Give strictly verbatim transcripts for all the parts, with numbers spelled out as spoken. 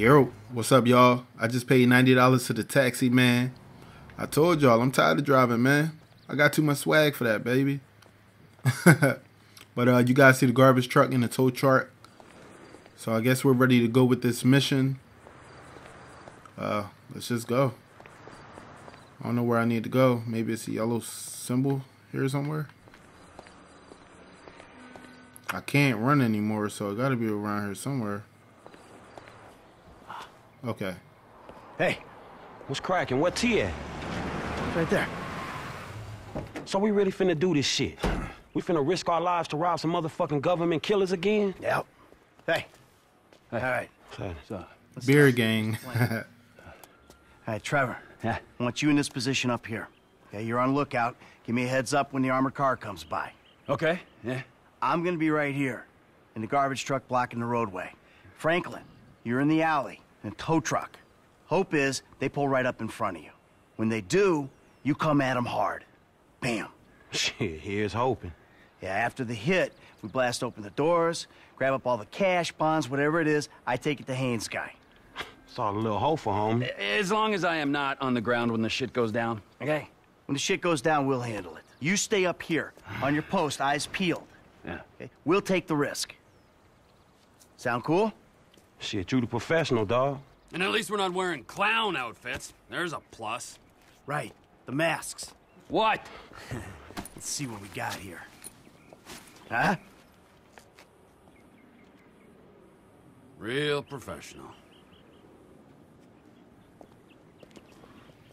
Yo, what's up, y'all? I just paid ninety dollars to the taxi, man. I told y'all, I'm tired of driving, man. I got too much swag for that, baby. But uh, you guys see the garbage truck and the tow chart. So I guess we're ready to go with this mission. Uh, let's just go. I don't know where I need to go. Maybe it's a yellow symbol here somewhere. I can't run anymore, so I gotta be around here somewhere. Okay. Hey, what's cracking? Where T at? Right there. So we really finna do this shit? We finna risk our lives to rob some motherfucking government killers again? Yep. Hey. Hey. All right. So, so, Beer gang. All right, Trevor. Yeah. I want you in this position up here. Okay, you're on lookout. Give me a heads up when the armored car comes by. Okay. Yeah. I'm gonna be right here, in the garbage truck blocking the roadway. Franklin, you're in the alley. And tow truck. Hope is they pull right up in front of you. When they do, you come at them hard. Bam. Shit, here's hoping. Yeah, after the hit, we blast open the doors, grab up all the cash, bonds, whatever it is. I take it to Haynes' guy. It's all a little hopeful, homie. As long as I am not on the ground when the shit goes down, okay? When the shit goes down, we'll handle it. You stay up here, on your post, eyes peeled. Yeah. Okay? We'll take the risk. Sound cool? Shit, you the professional, dawg. And at least we're not wearing clown outfits. There's a plus. Right. The masks. What? Let's see what we got here. Huh? Real professional.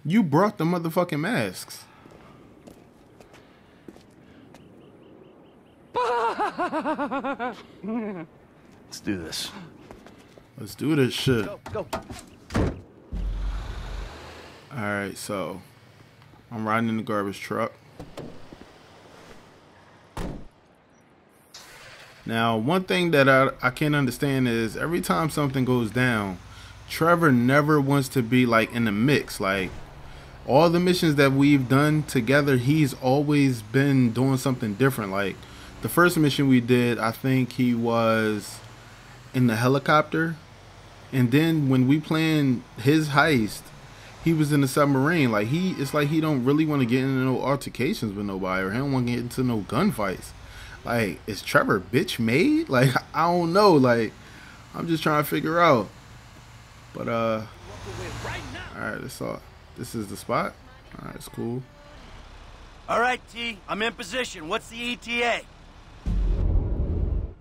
You brought the motherfucking masks. Let's do this. Let's do this shit. Go, go. Alright, so I'm riding in the garbage truck. Now, one thing that I, I can't understand is every time something goes down, Trevor never wants to be like in the mix. Like all the missions that we've done together, he's always been doing something different. Like the first mission we did, I think he was in the helicopter. And then when we planned his heist, he was in the submarine. Like he, it's like he don't really want to get into no altercations with nobody, or he don't want to get into no gunfights. Like, is Trevor bitch made? Like, I don't know. Like, I'm just trying to figure out. But uh, all right, that's all. This is the spot. All right, it's cool. All right, T, I'm in position. What's the E T A?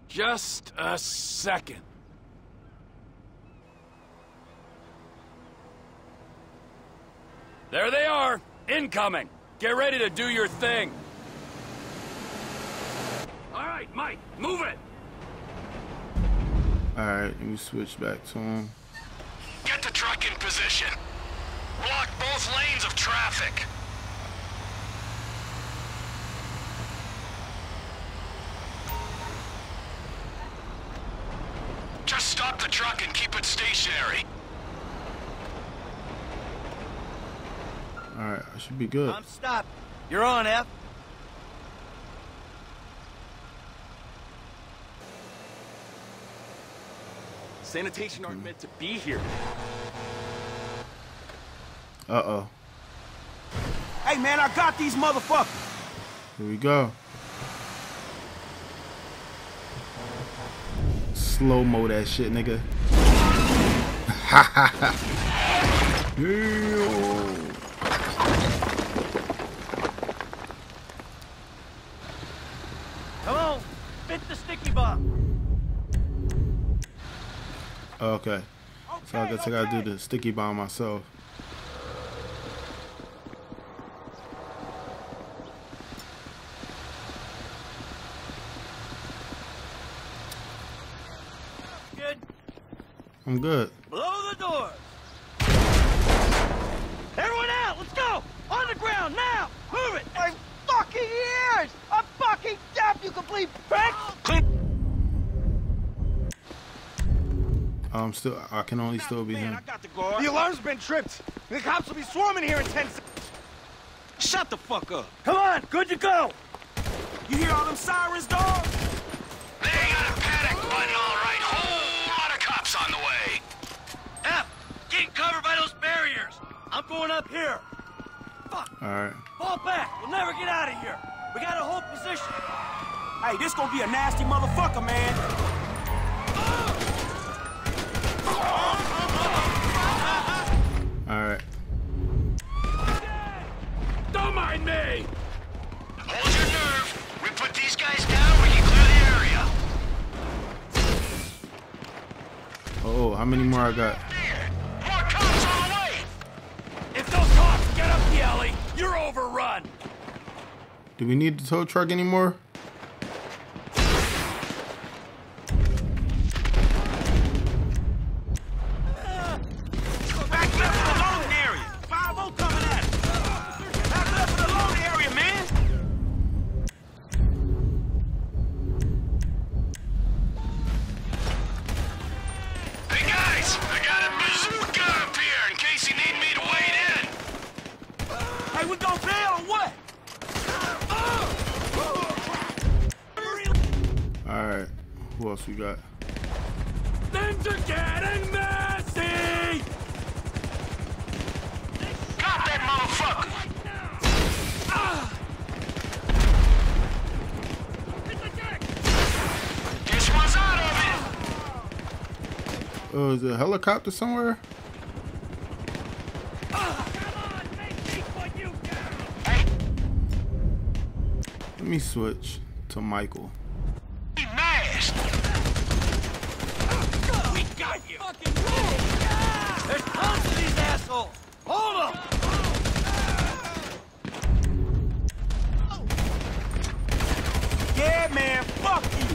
Just a second. There they are! Incoming! Get ready to do your thing! Alright, Mike, move it! Alright, let me switch back to him. Get the truck in position. Block both lanes of traffic. Just stop the truck and keep it stationary. Alright, I should be good. I'm stopped. You're on, F. Sanitation aren't meant to be here. Uh-oh. Hey, man, I got these motherfuckers. Here we go. Slow-mo that shit, nigga. Ha ha ha. Ew. Okay, so I guess I gotta do the sticky bomb myself. Good. I'm good. Blow the door. Everyone out! Let's go! On the ground now! Move it! My fucking ears! I'm fucking deaf! You complete prick! I'm still, I can only still be him. The alarm's been tripped. The cops will be swarming here in ten seconds. Shut the fuck up. Come on, good to go. You hear all them sirens, dog? They got a panic button, all right. Whole lot of cops on the way. I'm going up here. Fuck. All right. Fall back. We'll never get out of here. We got a whole position. Hey, this gonna be a nasty motherfucker, man. All right. Don't mind me. Hold your nerve. We put these guys down when you clear the area. Oh, how many more I got? You're overrun. Do we need the tow truck anymore? Uh, back left of the loading area. five oh coming at us. Back left of the loading area, man. Hey guys, I got a bazooka up here in case you need me to wait in. Hey, we gon' fail or what? Alright, who else we got? Things are getting messy! Got that motherfucker! This one's out of it! Oh, is there a helicopter somewhere? Let me switch to Michael. Be nice. We got you. There's tons of these assholes. Hold up. Yeah, man. Fuck you.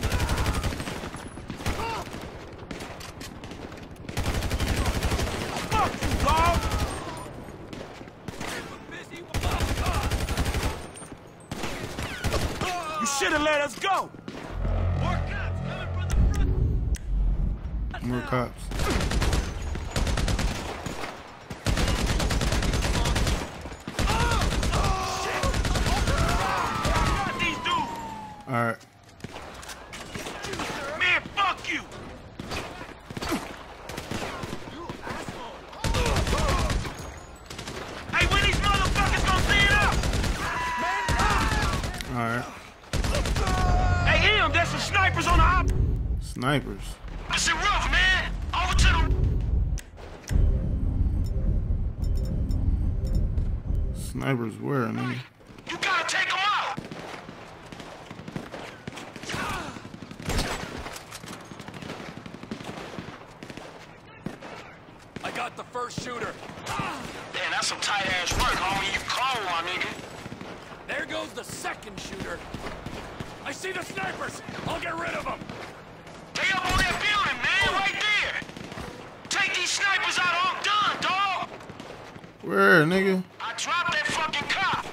Fuck you, dog. Should have let us go. More cops coming from the front. More cops. Oh, shit. I got these dudes. All right. Man, fuck you. You asshole. Hey, when these motherfuckers gonna clean it up? All right. There's some snipers on the hop. Snipers. I said rough, man. Over to the snipers. Where, man? You gotta take them out. I got the first shooter. Damn, that's some tight ass work, homie. You call my nigga. There goes the second shooter. I see the snipers! I'll get rid of them! They up on that building, man! Right there! Take these snipers out all done, dog! Where, nigga? I dropped that fucking cop!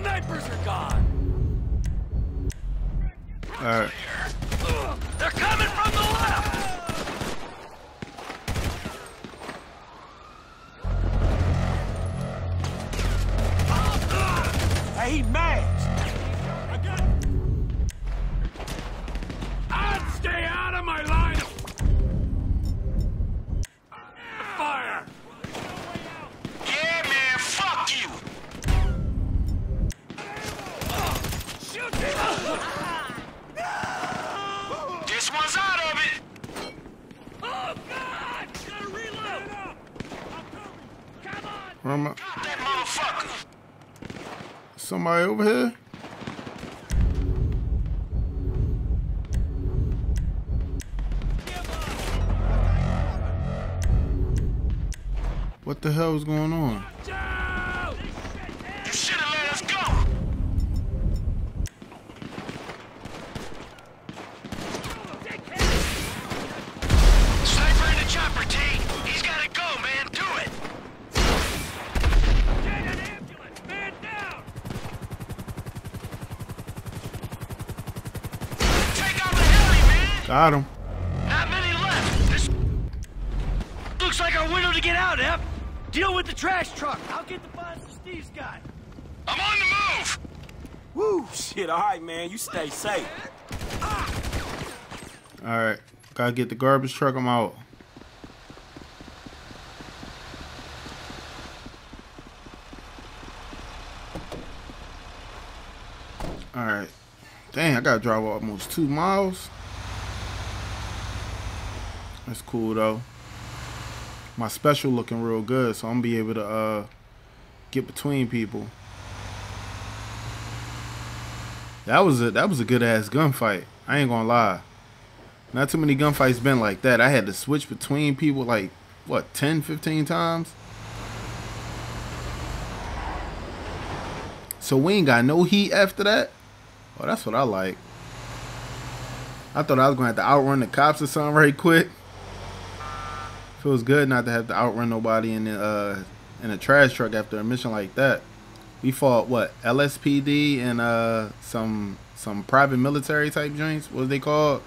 Snipers are gone! Alright. They're coming from the left! He mad. I got it. I'd stay out of my line of fire. Yeah, man, fuck you. Shoot him. This one's out of it. Oh God! Gotta reload. Come on. Where am I? Got that motherfucker. Somebody over here? What the hell is going on? You should have let us go. Sniper in the chopper, T. He's gotta go, man. Do it. Got him. Not many left. This looks like our window to get out, F. Deal with the trash truck. I'll get the boxes Steve's got. I'm on the move. Woo, shit. All right, man. You stay safe. Ah. All right. Gotta get the garbage truck. I'm out. Alright. Dang, I gotta drive almost two miles. That's cool though. My special looking real good, so I'm gonna be able to uh get between people. That was a that was a good ass gunfight. I ain't gonna lie. Not too many gunfights been like that. I had to switch between people like, what, ten, fifteen times? So we ain't got no heat after that? Oh, that's what I like. I thought I was going to have to outrun the cops or something right quick. Feels good not to have to outrun nobody in the, uh, in a trash truck after a mission like that. We fought, what, L S P D and uh, some some private military type joints? What are they called?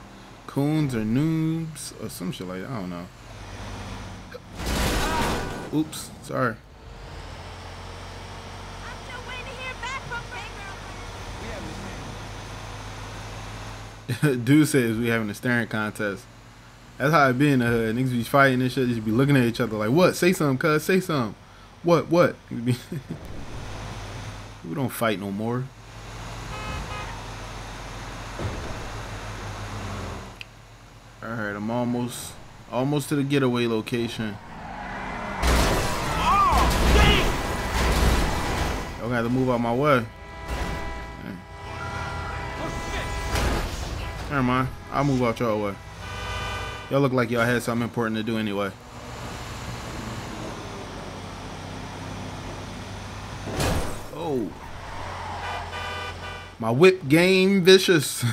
Coons or noobs or some shit like that. I don't know. Oops, sorry. I'm still waiting to hear back from Franklin. Dude says we having a staring contest. That's how it be in the hood. Niggas be fighting and shit. They just be looking at each other like, what? Say something, cuz. Say something. What? What? We don't fight no more. Alright, I'm almost almost to the getaway location. Oh, I'm gonna have to move out my way. Oh, never mind. I'll move out y'all way. Y'all look like y'all had something important to do anyway. Oh. My whip game vicious.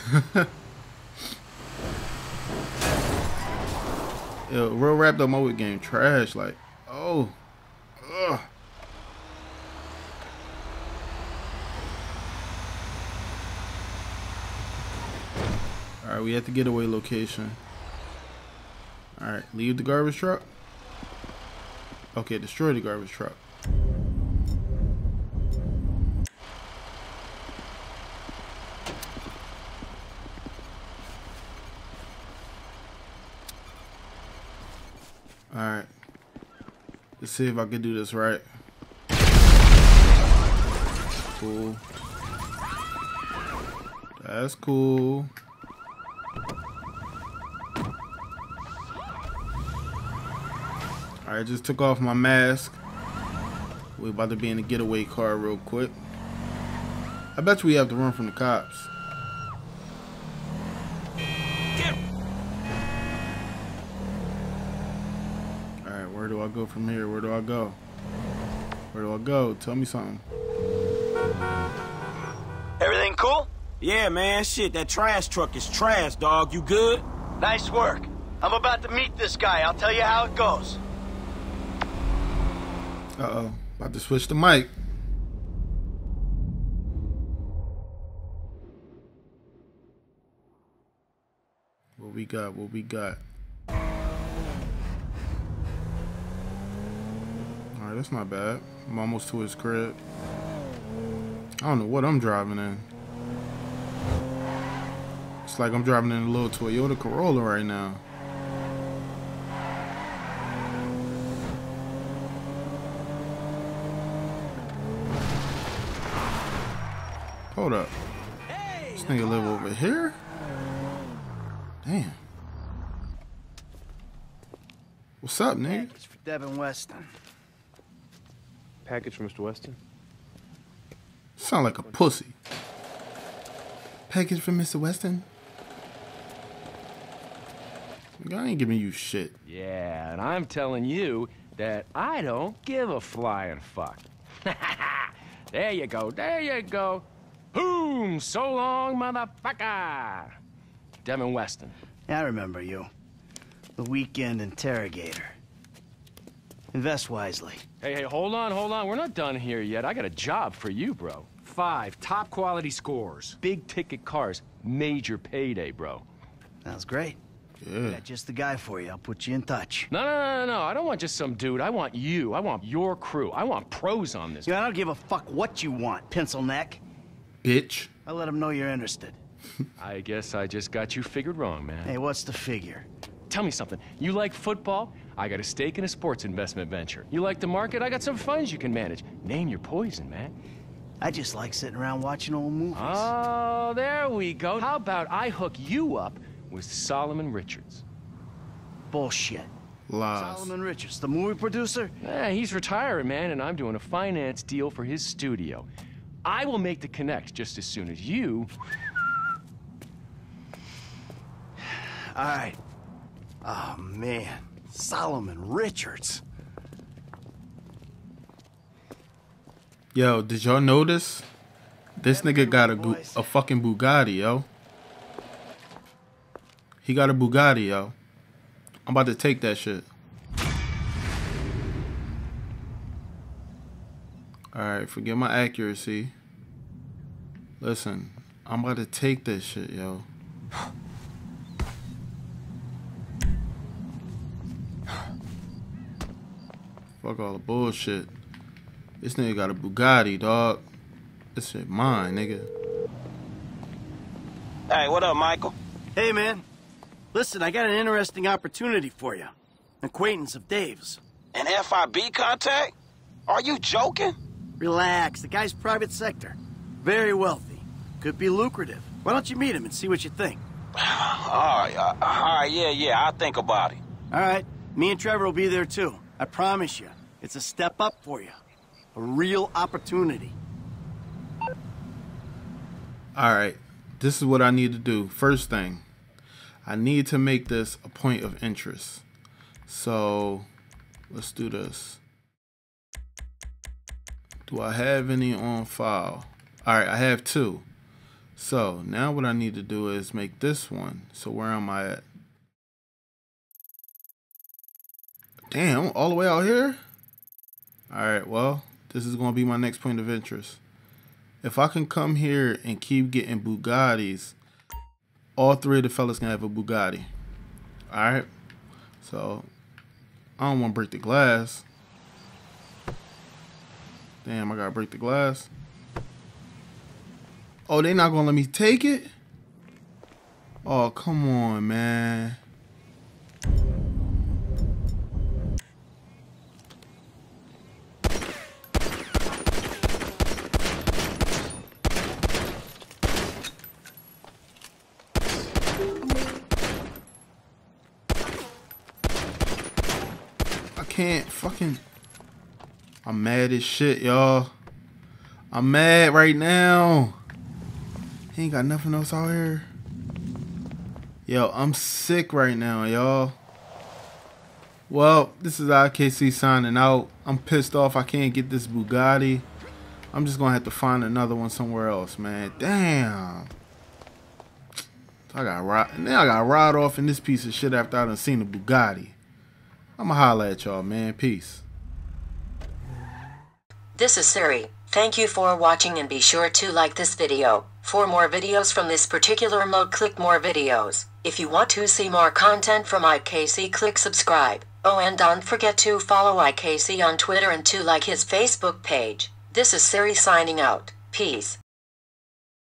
Yo, real wrapped up my whip game trash, like, oh, ugh. All right, we at the getaway location. All right, leave the garbage truck. Okay, destroy the garbage truck. Alright, let's see if I can do this right. Cool. That's cool. Alright, just took off my mask. We about to be in the getaway car real quick. I bet you we have to run from the cops. Where do I go from here? Where do I go? Where do I go? Tell me something. Everything cool? Yeah, man. Shit, that trash truck is trash, dog. You good? Nice work. I'm about to meet this guy. I'll tell you how it goes. Uh-oh. About to switch the mic. What we got? What we got? That's not bad. I'm almost to his crib. I don't know what I'm driving in. It's like I'm driving in a little Toyota Corolla right now. Hold up. This nigga live over here? Damn. What's up, nigga? It's for Devin Weston. Package for Mister Weston. Sound like a pussy. Package for Mister Weston? I ain't giving you shit. Yeah, and I'm telling you that I don't give a flying fuck. There you go, there you go. Boom! So long, motherfucker! Devin Weston. Yeah, I remember you. The weekend interrogator. Invest wisely. Hey, hey, hold on, hold on. We're not done here yet. I got a job for you, bro. Five top quality scores. Big ticket cars. Major payday, bro. Sounds great. Yeah. Got just the guy for you. I'll put you in touch. No, no, no, no, no. I don't want just some dude. I want you. I want your crew. I want pros on this. Yeah, I don't give a fuck what you want, pencil neck. Bitch. I'll let him know you're interested. I guess I just got you figured wrong, man. Hey, what's the figure? Tell me something. You like football? I got a stake in a sports investment venture. You like the market? I got some funds you can manage. Name your poison, man. I just like sitting around watching old movies. Oh, there we go. How about I hook you up with Solomon Richards? Bullshit. Lies. Solomon Richards, the movie producer? Eh, he's retiring, man, and I'm doing a finance deal for his studio. I will make the connect just as soon as you... All right. Oh, man. Solomon Richards. Yo, did y'all notice? This nigga got a, a fucking Bugatti, yo. He got a Bugatti, yo. I'm about to take that shit. Alright, forget my accuracy. Listen, I'm about to take this shit, yo. Fuck all the bullshit. This nigga got a Bugatti, dog. This shit mine, nigga. Hey, what up, Michael? Hey, man. Listen, I got an interesting opportunity for you. An acquaintance of Dave's. An F I B contact? Are you joking? Relax. The guy's private sector. Very wealthy. Could be lucrative. Why don't you meet him and see what you think? All right, all right, yeah, yeah. I'll think about it. All right. Me and Trevor will be there, too. I promise you. It's a step up for you. A real opportunity. Alright, this is what I need to do. First thing, I need to make this a point of interest. So, let's do this. Do I have any on file? Alright, I have two. So, now what I need to do is make this one. So, where am I at? Damn, I'm all the way out here? Alright, well... this is going to be my next point of interest. If I can come here and keep getting Bugattis, all three of the fellas can have a Bugatti. All right? So, I don't want to break the glass. Damn, I got to break the glass. Oh, they not going to let me take it? Oh, come on, man. Can't fucking... I'm mad as shit, y'all. I'm mad right now. He ain't got nothing else out here. Yo, I'm sick right now, y'all. Well, this is I K C signing out. I'm pissed off I can't get this Bugatti. I'm just gonna have to find another one somewhere else, man. Damn. I got ride now I got ride off in this piece of shit after I done seen the Bugatti. I'ma holler at y'all, man. Peace. This is Siri. Thank you for watching and be sure to like this video. For more videos from this particular mode, click more videos. If you want to see more content from I K C, click subscribe. Oh, and don't forget to follow I K C on Twitter and to like his Facebook page. This is Siri signing out. Peace.